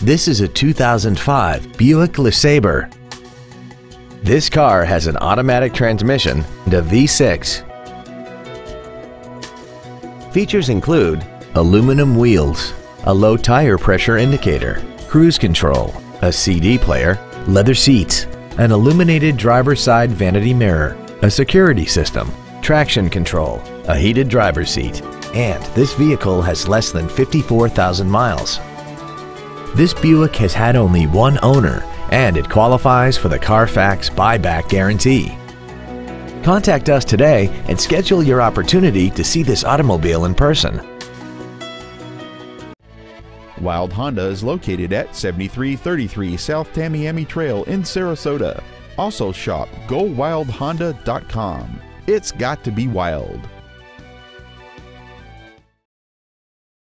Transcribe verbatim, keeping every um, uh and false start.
This is a two thousand five Buick LeSabre. This car has an automatic transmission and a V six. Features include aluminum wheels, a low tire pressure indicator, cruise control, a C D player, leather seats, an illuminated driver's side vanity mirror, a security system, traction control, a heated driver's seat, and this vehicle has less than fifty-four thousand miles. This Buick has had only one owner, and it qualifies for the Carfax buyback guarantee. Contact us today and schedule your opportunity to see this automobile in person. Wilde Honda is located at seventy-three thirty-three South Tamiami Trail in Sarasota. Also shop go wild honda dot com. It's got to be wild.